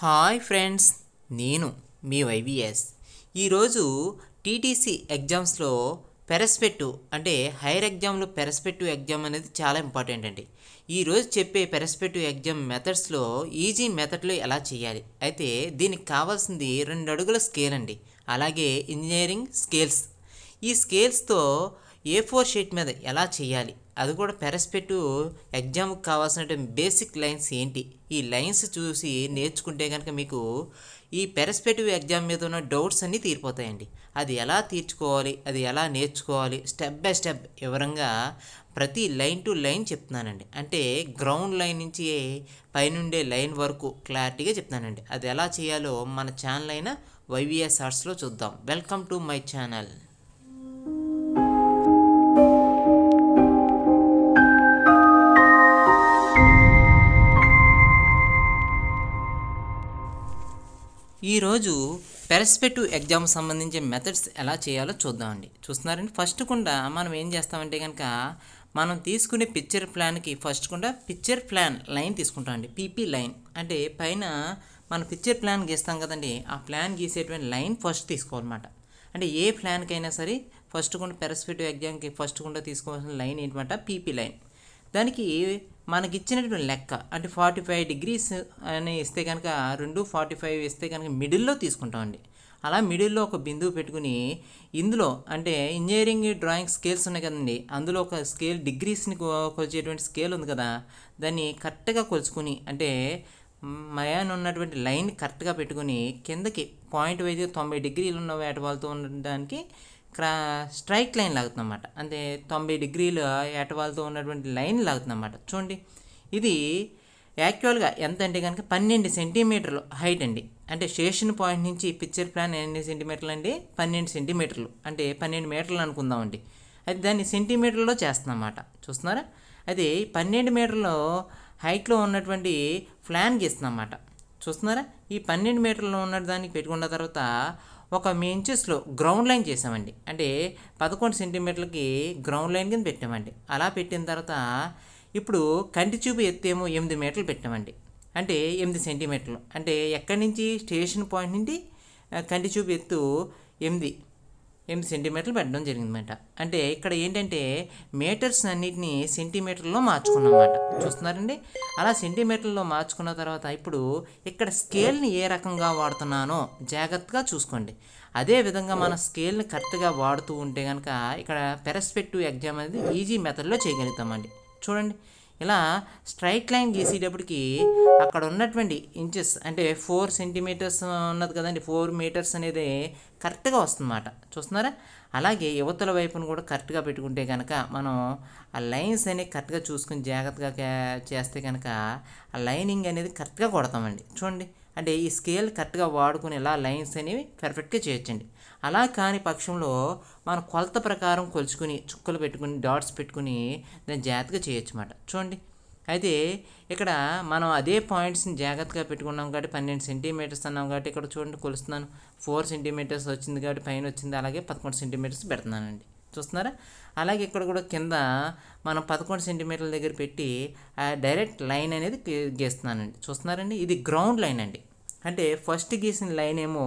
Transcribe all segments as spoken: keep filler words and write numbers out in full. Hi friends, నేను మీ YVS. ఈరోజు టీటీసీ ఎగ్జామ్స్లో పెరస్పెక్టివ్ అంటే హైయర్ ఎగ్జామ్లో పెరస్పెక్టివ్ ఎగ్జామ్ అనేది చాలా ఇంపార్టెంట్ అండి. ఈరోజు చెప్పే పెరస్పెక్టివ్ ఎగ్జామ్ మెథడ్స్లో ఈజీ మెథడ్లో ఎలా చేయాలి అయితే దీనికి కావాల్సింది రెండు అడుగుల స్కేల్ అండి, అలాగే ఇంజనీరింగ్ స్కేల్స్. ఈ స్కేల్స్తో ఏ ఫోర్ షీట్ మీద ఎలా చేయాలి, అది కూడా పెరస్పెక్టివ్ ఎగ్జామ్కి కావాల్సిన బేసిక్ లైన్స్ ఏంటి, ఈ లైన్స్ చూసి నేర్చుకుంటే కనుక మీకు ఈ పెరస్పెక్టివ్ ఎగ్జామ్ మీద ఉన్న డౌట్స్ అన్నీ తీరిపోతాయండి. అది ఎలా తీర్చుకోవాలి, అది ఎలా నేర్చుకోవాలి, స్టెప్ బై స్టెప్ వివరంగా ప్రతి లైన్ టు లైన్ చెప్తున్నానండి. అంటే గ్రౌండ్ లైన్ నుంచి పైనుండే లైన్ వరకు క్లారిటీగా చెప్తానండి. అది ఎలా చేయాలో మన ఛానల్ అయిన వైవిఎస్ఆర్ట్స్లో చూద్దాం. Welcome to my channel. ఈరోజు పెరస్పెక్టివ్ ఎగ్జామ్ సంబంధించిన మెథడ్స్ ఎలా చేయాలో చూద్దామండి. చూస్తున్నారండి, ఫస్ట్ కూడా మనం ఏం చేస్తామంటే కనుక మనం తీసుకునే పిక్చర్ ప్లాన్కి ఫస్ట్ కూడా పిక్చర్ ప్లాన్ లైన్ తీసుకుంటామండి. పీపీ లైన్ అంటే పైన మనం పిక్చర్ ప్లాన్ గీస్తాం కదండి, ఆ ప్లాన్ గీసేటువంటి లైన్ ఫస్ట్ తీసుకోవాలన్నమాట. అంటే ఏ ప్లాన్కైనా సరే ఫస్ట్ కూడా పెరస్పెక్టివ్ ఎగ్జామ్కి ఫస్ట్ కూడా తీసుకోవాల్సిన లైన్ ఏంటన్నమాట, పీపీ లైన్. దానికి మనకి ఇచ్చినటువంటి లెక్క అంటే ఫార్టీ ఫైవ్ డిగ్రీస్ అని ఇస్తే కనుక రెండు ఫార్టీ ఫైవ్ ఇస్తే కనుక మిడిల్లో తీసుకుంటామండి. అలా మిడిల్లో ఒక బిందువు పెట్టుకుని ఇందులో అంటే ఇంజనీరింగ్ డ్రాయింగ్ స్కేల్స్ ఉన్నాయి కదండి, అందులో ఒక స్కేల్ డిగ్రీస్ని కొలిచేటువంటి స్కేల్ ఉంది కదా, దాన్ని కరెక్ట్గా కొలుచుకుని అంటే మయాన్ ఉన్నటువంటి లైన్ కరెక్ట్గా పెట్టుకుని కిందకి పాయింట్ వైజ్ తొంభై డిగ్రీలు ఉన్న వేట వాళ్ళతో ఉండడానికి క్రా స్ట్రైక్ లైన్ లాగుతుందన్నమాట. అంటే తొంభై డిగ్రీలు ఏటవాళ్ళతో ఉన్నటువంటి లైన్ లాగుతుందన్నమాట. చూడండి, ఇది యాక్చువల్గా ఎంత అంటే కనుక పన్నెండు సెంటీమీటర్లు హైట్ అండి. అంటే స్టేషన్ పాయింట్ నుంచి పిక్చర్ ప్లాన్ ఎన్ని సెంటీమీటర్లు అండి, పన్నెండు సెంటీమీటర్లు అంటే పన్నెండు మీటర్లు అనుకుందామండి. అయితే దాన్ని సెంటీమీటర్లో చేస్తుందన్నమాట. చూస్తున్నారా, అది పన్నెండు మీటర్లు హైట్లో ఉన్నటువంటి ప్లాన్ గీస్తుందన్నమాట. చూస్తున్నారా, ఈ పన్నెండు మీటర్లో ఉన్న దానికి పెట్టుకున్న తర్వాత ఒక మీ ఇంచెస్లో గ్రౌండ్ లైన్ చేసామండి. అంటే పదకొండు సెంటీమీటర్లకి గ్రౌండ్ లైన్ కింద పెట్టామండి. అలా పెట్టిన తర్వాత ఇప్పుడు కంటి చూపు ఎత్తేమో ఎనిమిది మీటర్లు పెట్టామండి. అంటే ఎనిమిది సెంటీమీటర్లు అంటే ఎక్కడి నుంచి స్టేషన్ పాయింట్ నుండి కంటి చూపు ఎత్తు ఎనిమిది ఎనిమిది సెంటీమీటర్లు పెట్టడం జరిగిందన్నమాట. అంటే ఇక్కడ ఏంటంటే మీటర్స్ అన్నిటిని సెంటీమీటర్లో మార్చుకున్నాం అన్నమాట. చూస్తున్నారండి, అలా సెంటీమీటర్లో మార్చుకున్న తర్వాత ఇప్పుడు ఇక్కడ స్కేల్ని ఏ రకంగా వాడుతున్నానో జాగ్రత్తగా చూసుకోండి. అదే విధంగా మనం స్కేల్ని కరెక్ట్గా వాడుతూ ఉంటే కనుక ఇక్కడ పెరస్పెక్టివ్ ఎగ్జామ్ అనేది ఈజీ మెథడ్లో చేయగలుగుతామండి. చూడండి, ఇలా స్ట్రైట్ లైన్ గీసేటప్పటికి అక్కడ ఉన్నటువంటి ఇంచెస్ అంటే ఫోర్ సెంటీమీటర్స్ ఉన్నది కదండి, ఫోర్ మీటర్స్ అనేది కరెక్ట్గా వస్తుందన్నమాట. చూస్తున్నారా, అలాగే యువతల వైపును కూడా కరెక్ట్గా పెట్టుకుంటే కనుక మనం ఆ లైన్స్ అనేవి కరెక్ట్గా చూసుకుని జాగ్రత్తగా చేస్తే కనుక ఆ లైనింగ్ అనేది కరెక్ట్గా కొడతామండి. చూడండి, అంటే ఈ స్కేల్ కరెక్ట్గా వాడుకుని ఇలా లైన్స్ అనేవి పర్ఫెక్ట్గా చేయొచ్చండి. అలా కాని పక్షంలో మనం కొలత ప్రకారం కొలుచుకుని చుక్కలు పెట్టుకుని డాట్స్ పెట్టుకుని దాన్ని జాగ్రత్తగా చేయొచ్చు అన్నమాట. చూడండి, అయితే ఇక్కడ మనం అదే పాయింట్స్ని జాగ్రత్తగా పెట్టుకున్నాం కాబట్టి పన్నెండు సెంటీమీటర్స్ అన్నాం కాబట్టి ఇక్కడ చూడండి కొలుస్తున్నాను, ఫోర్ సెంటీమీటర్స్ వచ్చింది కాబట్టి పైన వచ్చింది, అలాగే పదకొండు సెంటీమీటర్స్ పెడుతున్నానండి. చూస్తున్నారా, అలాగే ఇక్కడ కూడా కింద మనం పదకొండు సెంటీమీటర్ల దగ్గర పెట్టి డైరెక్ట్ లైన్ అనేది గీస్తున్నానండి. చూస్తున్నారండి, ఇది గ్రౌండ్ లైన్ అండి. అంటే ఫస్ట్ గీసిన లైన్ ఏమో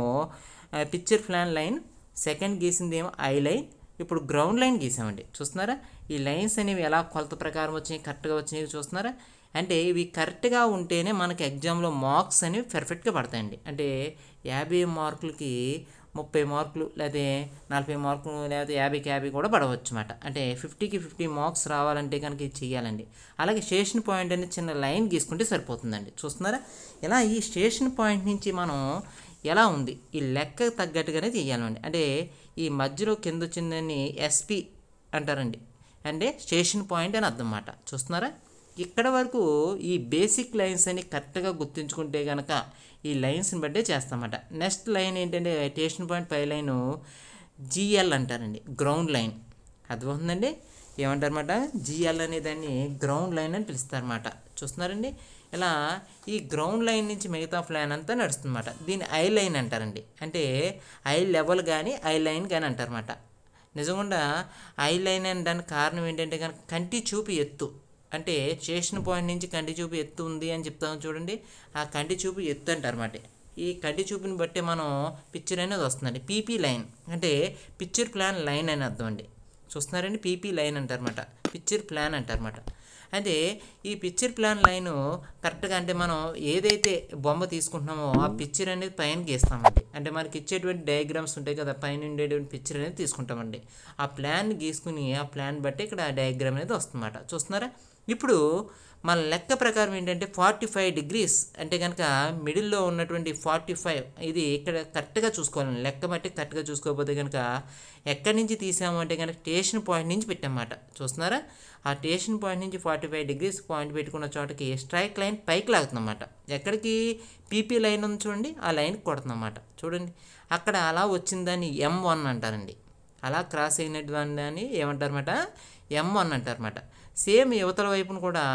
పిక్చర్ ప్లాన్ లైన్, సెకండ్ గీసింది ఏమో ఐ లైన్, ఇప్పుడు గ్రౌండ్ లైన్ గీసామండి. చూస్తున్నారా, ఈ లైన్స్ అనేవి ఎలా కొలత ప్రకారం వచ్చినాయి, కరెక్ట్గా వచ్చినాయి. చూస్తున్నారా, అంటే ఇవి కరెక్ట్గా ఉంటేనే మనకి ఎగ్జామ్లో మార్క్స్ అనేవి పర్ఫెక్ట్గా పడతాయండి. అంటే యాభై మార్కులకి ముప్పై మార్కులు లేదా నలభై మార్కులు లేదా యాభైకి యాభై కూడా పడవచ్చు అన్నమాట. అంటే ఫిఫ్టీకి ఫిఫ్టీ మార్క్స్ రావాలంటే కనుక ఇది చేయాలండి. అలాగే స్టేషన్ పాయింట్ అనేది చిన్న లైన్ గీసుకుంటే సరిపోతుందండి. చూస్తున్నారా, ఇలా ఈ స్టేషన్ పాయింట్ నుంచి మనం ఎలా ఉంది ఈ లెక్క తగ్గట్టుగానే చేయాలండి. అంటే ఈ మధ్యలో కింద వచ్చిందని ఎస్పి అంటారండి, అంటే స్టేషన్ పాయింట్ అని అర్థం అన్నమాట. చూస్తున్నారా, ఇక్కడ వరకు ఈ బేసిక్ లైన్స్ అని కరెక్ట్గా గుర్తుంచుకుంటే కనుక ఈ లైన్స్ని బట్టే చేస్తామన్నమాట. నెక్స్ట్ లైన్ ఏంటంటే స్టేషన్ పాయింట్ పై లైను జిఎల్ అంటారండి, గ్రౌండ్ లైన్. అర్థమవుతుందండి, ఏమంటారన్నమాట, జిఎల్ అనే దాన్ని గ్రౌండ్ లైన్ అని పిలుస్తారన్నమాట. చూస్తున్నారండి, ఇలా ఈ గ్రౌండ్ లైన్ నుంచి మిగతా ప్లాన్ అంతా నడుస్తుందన్నమాట. దీన్ని ఐ లైన్ అంటారండి, అంటే ఐ లెవెల్ కానీ ఐ లైన్ కానీ అంటారన్నమాట. నిజంగా ఐ లైన్ అని దానికి కారణం ఏంటంటే కనుక కంటి చూపు ఎత్తు అంటే చేసిన పాయింట్ నుంచి కంటి చూపు ఎత్తు ఉంది అని చెప్తాము చూడండి, ఆ కంటి చూపు ఎత్తు అంటారన్నమాట. ఈ కంటి చూపుని బట్టే మనం పిక్చర్ అనేది వస్తుందండి. పీపీ లైన్ అంటే పిక్చర్ ప్లాన్ లైన్ అని అర్థం అండి. చూస్తున్నారండి, పీపీ లైన్ అంటారన్నమాట, పిక్చర్ ప్లాన్ అంటారన్నమాట. అయితే ఈ పిక్చర్ ప్లాన్ లైను కరెక్ట్గా అంటే మనం ఏదైతే బొమ్మ తీసుకుంటున్నామో ఆ పిక్చర్ అనేది పైన గీస్తామండి. అంటే మనకి ఇచ్చేటువంటి డయాగ్రామ్స్ ఉంటాయి కదా, పైన ఉండేటువంటి పిక్చర్ అనేది తీసుకుంటామండి. ఆ ప్లాన్ గీసుకుని ఆ ప్లాన్ బట్టి ఇక్కడ డయాగ్రామ్ అనేది వస్తుందన్నమాట. చూస్తున్నారా, ఇప్పుడు మన లెక్క ప్రకారం ఏంటంటే ఫార్టీ ఫైవ్ డిగ్రీస్ అంటే కనుక మిడిల్లో ఉన్నటువంటి ఫార్టీ ఫైవ్ ఇది ఇక్కడ కరెక్ట్గా చూసుకోవాలండి. లెక్క బట్టి కరెక్ట్గా చూసుకోకపోతే కనుక ఎక్కడి నుంచి తీసాము అంటే కనుక స్టేషన్ పాయింట్ నుంచి పెట్టామన్నమాట. చూస్తున్నారా, ఆ స్టేషన్ పాయింట్ నుంచి ఫార్టీ ఫైవ్ డిగ్రీస్ పాయింట్ పెట్టుకున్న చోటకి స్ట్రైక్ లైన్ పైకి లాగుతుందన్నమాట. ఎక్కడికి పీపీ లైన్ ఉంది చూడండి, ఆ లైన్కి కొడుతుందన్నమాట. చూడండి, అక్కడ అలా వచ్చిన దాన్ని ఎం వన్ అంటారండి. అలా క్రాస్ అయినటువంటి దాన్ని ఏమంటారన్నమాట, ఎం వన్ అంటారన్నమాట. సేమ్ యువతల వైపును కూడా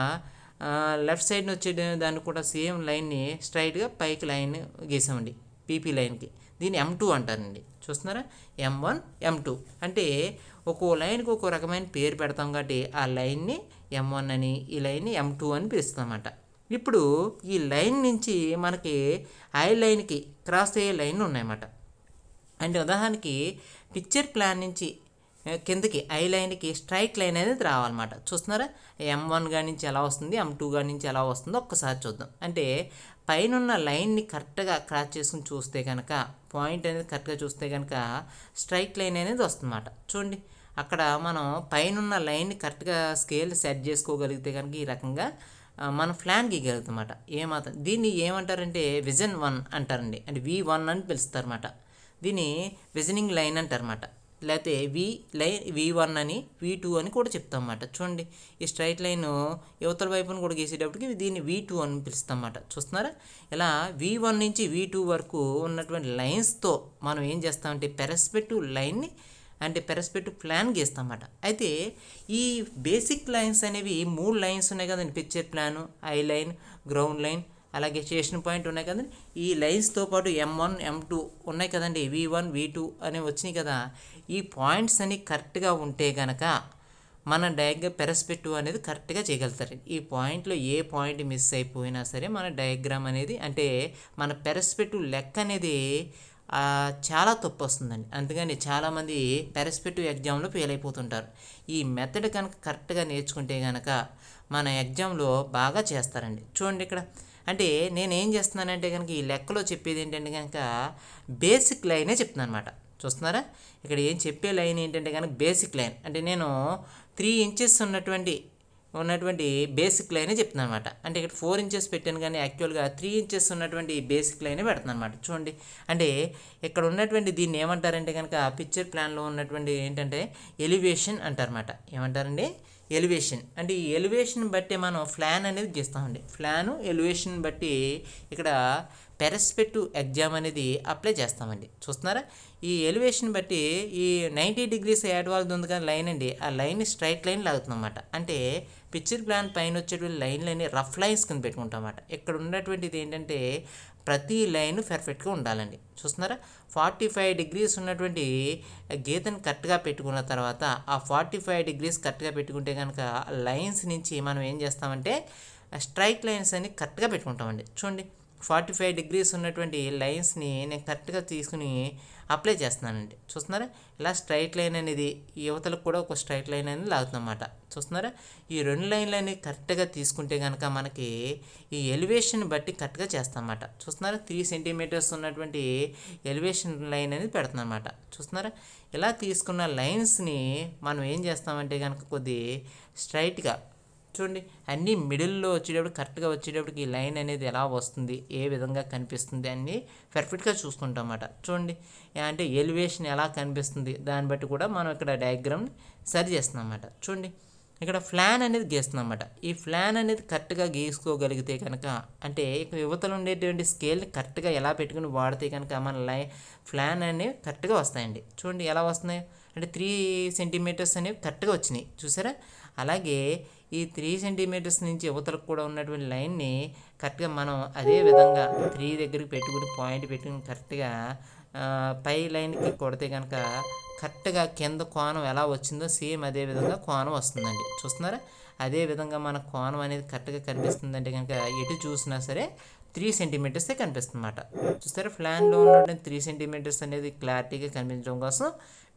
లెఫ్ట్ సైడ్ని వచ్చే దాన్ని కూడా సేమ్ లైన్ని స్ట్రైట్గా పైకి లైన్ గీసామండి పీపీ లైన్కి. దీన్ని ఎం టూ అంటారండి. చూస్తున్నారా, ఎం వన్ ఎం టూ అంటే ఒక్కో లైన్కి ఒక్కో రకమైన పేరు పెడతాం కాబట్టి ఆ లైన్ని ఎం వన్ అని, ఈ లైన్ని ఎం టూ అని పిలుస్తామన్నమాట. ఇప్పుడు ఈ లైన్ నుంచి మనకి ఐ లైన్కి క్రాస్ అయ్యే లైన్లు ఉన్నాయన్నమాట. అంటే ఉదాహరణకి పిక్చర్ ప్లాన్ నుంచి కిందకి ఐ లైన్కి స్ట్రైక్ లైన్ అనేది రావాలన్నమాట. చూస్తున్నారా, ఎం వన్ గా నుంచి ఎలా వస్తుంది, ఎం టూ గా నుంచి ఎలా వస్తుందో ఒక్కసారి చూద్దాం. అంటే పైన ఉన్న లైన్ని కరెక్ట్గా క్రాస్ చేసుకుని చూస్తే కనుక, పాయింట్ అనేది కరెక్ట్గా చూస్తే కనుక స్ట్రైక్ లైన్ అనేది వస్తుందన్నమాట. చూడండి, అక్కడ మనం పైన ఉన్న లైన్ని కరెక్ట్గా స్కేల్ సెట్ చేసుకోగలిగితే కనుక ఈ రకంగా మనం ప్లాన్ గీయగలుగుతామన్నమాట. ఏమాత్రం దీన్ని ఏమంటారంటే విజన్ వన్ అంటారండి. అంటే వి వన్ అని పిలుస్తారన్నమాట. దీన్ని విజనింగ్ లైన్ అంటారన్నమాట. లేకపోతే వి లైన్ వి వన్ అని, వి టూ అని కూడా చెప్తాం అన్నమాట. చూడండి, ఈ స్ట్రైట్ లైన్ యువతల వైపును కూడా గీసేటప్పటికి దీన్ని వి టూ అని పిలుస్తాం అన్నమాట. చూస్తున్నారా, ఇలా వి వన్ నుంచి వి టూ వరకు ఉన్నటువంటి లైన్స్తో మనం ఏం చేస్తామంటే పెరస్పెక్టివ్ లైన్ని అంటే పెరస్పెక్టివ్ ప్లాన్ గీస్తాం అన్నమాట. అయితే ఈ బేసిక్ లైన్స్ అనేవి మూడు లైన్స్ ఉన్నాయి కదండి, picture plan, eye line, ground line, అలాగే స్టేషన్ పాయింట్ ఉన్నాయి కదండి. ఈ లైన్స్తో పాటు ఎం వన్ ఎం టూ ఉన్నాయి కదండి, వి వన్ వి టూ అనేవి వచ్చినాయి కదా. ఈ పాయింట్స్ అన్ని కరెక్ట్గా ఉంటే కనుక మన డయాగ్రామ్ పెరస్పెక్టివ్ అనేది కరెక్ట్గా చేయగలుగుతారు. ఈ పాయింట్లో ఏ పాయింట్ మిస్ అయిపోయినా సరే మన డయాగ్రామ్ అనేది అంటే మన పెరస్పెక్టివ్ లెక్క అనేది చాలా తప్పు వస్తుందండి. అందుకని చాలామంది పెరస్పెక్టివ్ ఎగ్జామ్లో ఫెయిల్ అయిపోతుంటారు. ఈ మెథడ్ కనుక కరెక్ట్గా నేర్చుకుంటే కనుక మన ఎగ్జామ్లో బాగా చేస్తారండి. చూడండి, ఇక్కడ అంటే నేనేం చేస్తున్నానంటే కనుక ఈ లెక్కలో చెప్పేది ఏంటంటే కనుక బేసిక్ లైనే చెప్తున్నాను అనమాట. చూస్తున్నారా, ఇక్కడ ఏం చెప్పే లైన్ ఏంటంటే కనుక బేసిక్ లైన్ అంటే నేను త్రీ ఇంచెస్ ఉన్నటువంటి ఉన్నటువంటి బేసిక్ లైనే చెప్తున్నాను అనమాట. అంటే ఇక్కడ ఫోర్ ఇంచెస్ పెట్టాను కానీ యాక్చువల్గా త్రీ ఇంచెస్ ఉన్నటువంటి బేసిక్ లైనే పెడుతున్నాను అనమాట. చూడండి, అంటే ఇక్కడ ఉన్నటువంటి దీన్ని ఏమంటారంటే కనుక పిక్చర్ ప్లాన్లో ఉన్నటువంటి ఏంటంటే ఎలివేషన్ అంటారన్నమాట. ఏమంటారండి, ఎలివేషన్ అంటే ఈ ఎలివేషన్ బట్టి మనం ప్లాన్ అనేది గీస్తామండి. ప్లాను ఎలివేషన్ బట్టి ఇక్కడ పెరస్పెక్టివ్ ఎగ్జామ్ అనేది అప్లై చేస్తామండి. చూస్తున్నారా, ఈ ఎలివేషన్ బట్టి ఈ నైంటీ డిగ్రీస్ యాడ్ వాళ్ళది ఉంది కానీ లైన్ అండి, ఆ లైన్ స్ట్రైట్ లైన్ లాగుతుందన్నమాట. అంటే పిక్చర్ ప్లాన్ పైన వచ్చేటువంటి లైన్లని రఫ్ లైన్స్ కింద పెట్టుకుంటాం అన్నమాట. ఇక్కడ ఉన్నటువంటిది ఏంటంటే ప్రతి లైన్ పర్ఫెక్ట్గా ఉండాలండి. చూస్తున్నారా, ఫార్టీ ఫైవ్ డిగ్రీస్ ఉన్నటువంటి గీతను కరెక్ట్గా పెట్టుకున్న తర్వాత ఆ ఫార్టీ ఫైవ్ డిగ్రీస్ కరెక్ట్గా పెట్టుకుంటే కనుక లైన్స్ నుంచి మనం ఏం చేస్తామంటే స్ట్రైక్ లైన్స్ అని కరెక్ట్గా పెట్టుకుంటామండి. చూడండి, ఫార్టీ ఫైవ్ డిగ్రీస్ ఉన్నటువంటి లైన్స్ని నేను కరెక్ట్గా తీసుకుని అప్లై చేస్తున్నానండి. చూస్తున్నారా, ఇలా స్ట్రైట్ లైన్ అనేది యువతలకు కూడా ఒక స్ట్రైట్ లైన్ అనేది లాగుతుందన్నమాట. చూస్తున్నారా, ఈ రెండు లైన్లు అనేవి కరెక్ట్గా తీసుకుంటే కనుక మనకి ఈ ఎలివేషన్ బట్టి కరెక్ట్గా చేస్తామన్నమాట. చూస్తున్నారా, త్రీ సెంటీమీటర్స్ ఉన్నటువంటి ఎలివేషన్ లైన్ అనేది పెడుతుందన్నమాట. చూస్తున్నారా, ఇలా తీసుకున్న లైన్స్ని మనం ఏం చేస్తామంటే కనుక కొద్ది స్ట్రైట్గా చూడండి, అన్నీ మిడిల్లో వచ్చేటప్పుడు కరెక్ట్గా వచ్చేటప్పటికి ఈ లైన్ అనేది ఎలా వస్తుంది, ఏ విధంగా కనిపిస్తుంది అన్నీ పర్ఫెక్ట్గా చూసుకుంటాం అన్నమాట. చూడండి, అంటే ఎలివేషన్ ఎలా కనిపిస్తుంది దాన్ని బట్టి కూడా మనం ఇక్కడ డయాగ్రామ్ని సరి చేస్తున్నాం అన్నమాట. చూడండి, ఇక్కడ ప్లాన్ అనేది గీస్తున్నాం అన్నమాట. ఈ ప్లాన్ అనేది కరెక్ట్గా గీసుకోగలిగితే కనుక అంటే ఇక్కడ యువతలు ఉండేటువంటి స్కేల్ని కరెక్ట్గా ఎలా పెట్టుకుని వాడితే కనుక మన లై ప్లాన్ అనేవి కరెక్ట్గా వస్తాయండి. చూడండి, ఎలా వస్తున్నాయి అంటే త్రీ సెంటీమీటర్స్ అనేవి కరెక్ట్గా వచ్చినాయి. చూసారా, అలాగే ఈ త్రీ సెంటీమీటర్స్ నుంచి యువతలకు కూడా ఉన్నటువంటి లైన్ని కరెక్ట్గా మనం అదే విధంగా త్రీ దగ్గరికి పెట్టుకుని పాయింట్ పెట్టుకుని కరెక్ట్గా పై లైన్కి కొడితే కనుక కరెక్ట్గా కింద కోణం ఎలా వచ్చిందో సేమ్ అదే విధంగా కోణం వస్తుందండి. చూస్తున్నారా, అదే విధంగా మన కోణం అనేది కరెక్ట్గా కనిపిస్తుందంటే కనుక ఎటు చూసినా సరే త్రీ సెంటీమీటర్సే కనిపిస్తుంది అన్నమాట. చూస్తారా ఫ్లాన్లో ఉన్న త్రీ సెంటీమీటర్స్ అనేది క్లారిటీగా కనిపించడం కోసం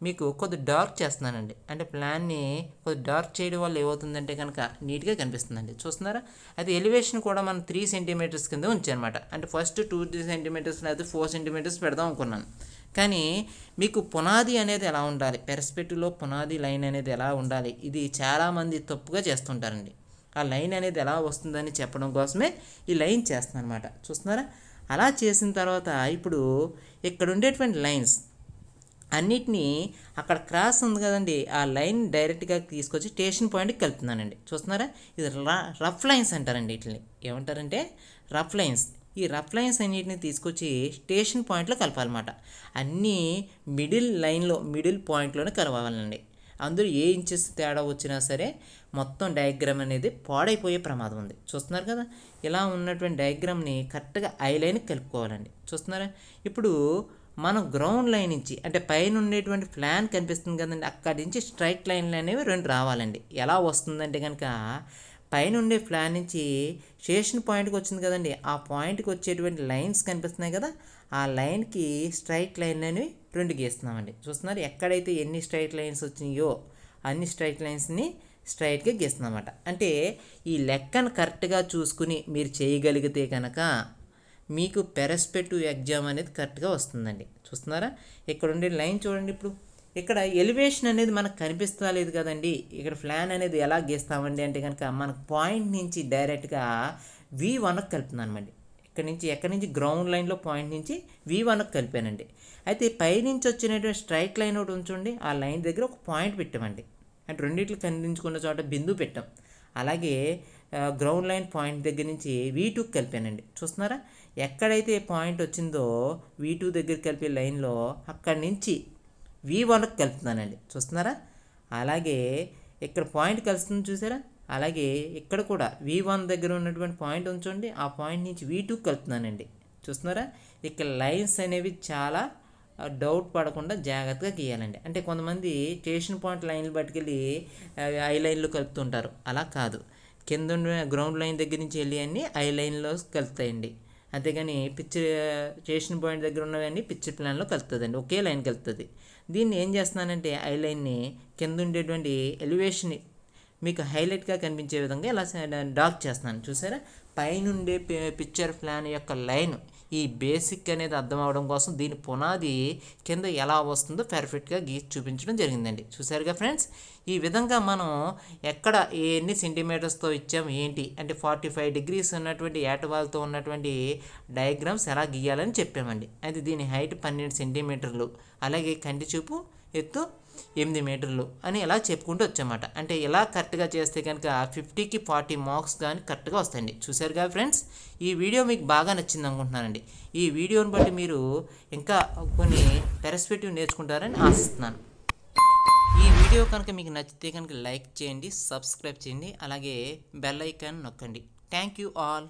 మీకు కొద్ది డార్క్ చేస్తున్నానండి. అంటే ప్లాన్ని కొద్ది డార్క్ చేయడం వల్ల ఏమవుతుందంటే కనుక నీట్గా కనిపిస్తుందండి. చూస్తున్నారా అది ఎలివేషన్ కూడా మనం త్రీ సెంటీమీటర్స్ కింద ఉంచానమాట. అంటే ఫస్ట్ టూ త్రీ సెంటీమీటర్స్ లేదా ఫోర్ సెంటీమీటర్స్ పెడదాం అనుకున్నాను, కానీ మీకు పునాది అనేది ఎలా ఉండాలి, పెర్స్పెక్టివ్లో పునాది లైన్ అనేది ఎలా ఉండాలి, ఇది చాలామంది తప్పుగా చేస్తుంటారండి. ఆ లైన్ అనేది ఎలా వస్తుందని చెప్పడం కోసమే ఈ లైన్ చేస్తాను అనమాట. చూస్తున్నారా అలా చేసిన తర్వాత ఇప్పుడు ఇక్కడ ఉండేటువంటి లైన్స్ అన్నిటినీ అక్కడ క్రాస్ ఉంది కదండి, ఆ లైన్ డైరెక్ట్గా తీసుకొచ్చి స్టేషన్ పాయింట్కి కలుపుతున్నానండి. చూస్తున్నారా ఇది రఫ్ లైన్స్ అంటారండి. వీటిని ఏమంటారంటే రఫ్ లైన్స్. ఈ రఫ్ లైన్స్ అన్నిటిని తీసుకొచ్చి స్టేషన్ పాయింట్లో కలపాలన్నమాట. అన్నీ మిడిల్ లైన్లో మిడిల్ పాయింట్లోనే కలవాలండి. అందులో ఏ ఇంచెస్ తేడా వచ్చినా సరే మొత్తం డయాగ్రామ్ అనేది పాడైపోయే ప్రమాదం ఉంది. చూస్తున్నారు కదా ఇలా ఉన్నటువంటి డయాగ్రామ్ని కరెక్ట్గా ఐ లైన్కి కలుపుకోవాలండి. చూస్తున్నారా ఇప్పుడు మనం గ్రౌండ్ లైన్ నుంచి అంటే పైన ఉండేటువంటి ప్లాన్ కనిపిస్తుంది కదండి, అక్కడి నుంచి స్ట్రైట్ లైన్లు అనేవి రెండు రావాలండి. ఎలా వస్తుందంటే కనుక పైన ఉండే ప్లాన్ నుంచి స్టేషన్ పాయింట్కి వచ్చింది కదండి, ఆ పాయింట్కి వచ్చేటువంటి లైన్స్ కనిపిస్తున్నాయి కదా, ఆ లైన్కి స్ట్రైట్ లైన్లు అనేవి రెండు గీస్తున్నామండి. చూస్తున్నారు ఎక్కడైతే ఎన్ని స్ట్రైట్ లైన్స్ వచ్చినాయో అన్ని స్ట్రైట్ లైన్స్ని స్ట్రైట్గా గీస్తున్నాం అన్నమాట. అంటే ఈ లెక్కను కరెక్ట్గా చూసుకుని మీరు చేయగలిగితే కనుక మీకు పెర్స్పెక్టివ్ ఎగ్జామ్ అనేది కరెక్ట్గా వస్తుందండి. చూస్తున్నారా ఇక్కడ ఉండే లైన్ చూడండి. ఇప్పుడు ఇక్కడ ఎలివేషన్ అనేది మనకు కనిపిస్తా లేదు కదండి, ఇక్కడ ప్లాన్ అనేది ఎలా గీస్తామండి అంటే కనుక మన పాయింట్ నుంచి డైరెక్ట్గా వి వన్కి కలుపుతున్నామండి. ఇక్కడ నుంచి ఎక్కడి నుంచి గ్రౌండ్ లైన్లో పాయింట్ నుంచి వి వన్కి కలిపానండి. అయితే పైనుంచి వచ్చినటువంటి స్ట్రైట్ లైన్ ఒకటి ఉంచండి, ఆ లైన్ దగ్గర ఒక పాయింట్ పెట్టామండి. అంటే రెండింటికి కనిపించుకున్న చోట బిందువు పెట్టాం. అలాగే గ్రౌండ్ లైన్ పాయింట్ దగ్గర నుంచి వి టూకి కలిపానండి. చూస్తున్నారా ఎక్కడైతే పాయింట్ వచ్చిందో వి టూ దగ్గర కలిపే లైన్లో అక్కడి నుంచి వి వన్కి కలుపుతున్నానండి. చూస్తున్నారా అలాగే ఇక్కడ పాయింట్ కలుస్తుంది చూసారా, అలాగే ఇక్కడ కూడా వి వన్ దగ్గర ఉన్నటువంటి పాయింట్ ఉంచండి, ఆ పాయింట్ నుంచి వి టూకి కలుపుతున్నానండి. చూస్తున్నారా ఇక్కడ లైన్స్ అనేవి చాలా డౌట్ పడకుండా జాగ్రత్తగా గీయాలండి. అంటే కొంతమంది స్టేషన్ పాయింట్ లైన్లు పట్టుకెళ్ళి ఐ లైన్లు కలుపుతుంటారు, అలా కాదు. కింద గ్రౌండ్ లైన్ దగ్గర నుంచి వెళ్ళి అన్నీ ఐ లైన్లో కలుపుతాయండి. అంతేగాని పిక్చర్ స్టేషన్ పాయింట్ దగ్గర ఉన్నవన్నీ పిక్చర్ ప్లాన్లో కలుపుతుందండి, ఒకే లైన్ కలుపుతుంది. దీన్ని ఏం చేస్తున్నానంటే ఐ లైన్ని కింద ఉండేటువంటి ఎలివేషన్ని మీకు హైలైట్గా కనిపించే విధంగా ఇలా డార్క్ చేస్తున్నాను. చూసారా పైన ఉండే పిక్చర్ ప్లాన్ యొక్క లైన్ ఈ బేసిక్ అనేది అర్థం అవడం కోసం దీని పునాది కింద ఎలా వస్తుందో పర్ఫెక్ట్గా గీసి చూపించడం జరిగిందండి. చూసారుగా ఫ్రెండ్స్ ఈ విధంగా మనం ఎక్కడ ఎన్ని సెంటీమీటర్స్తో ఇచ్చాం ఏంటి అంటే ఫార్టీ ఫైవ్ డిగ్రీస్ ఉన్నటువంటి ఏటవాల్తో ఉన్నటువంటి డయాగ్రామ్స్ ఎలా గీయాలని చెప్పామండి. అయితే దీని హైట్ పన్నెండు సెంటీమీటర్లు, అలాగే కంటి చూపు ఎత్తు ఎనిమిది మీటర్లు అని ఇలా చెప్పుకుంటూ వచ్చామాట. అంటే ఇలా కరెక్ట్గా చేస్తే కనుక ఫిఫ్టీకి ఫార్టీ మార్క్స్ కానీ కరెక్ట్గా వస్తాయండి. చూశారు కదా ఫ్రెండ్స్ ఈ వీడియో మీకు బాగా నచ్చింది అనుకుంటున్నానండి. ఈ వీడియోని బట్టి మీరు ఇంకా కొన్ని పెర్స్పెక్టివ్ నేర్చుకుంటారని ఆశిస్తున్నాను. ఈ వీడియో కనుక మీకు నచ్చితే కనుక లైక్ చేయండి, సబ్స్క్రైబ్ చేయండి, అలాగే బెల్ ఐకాన్ నొక్కండి. Thank you all.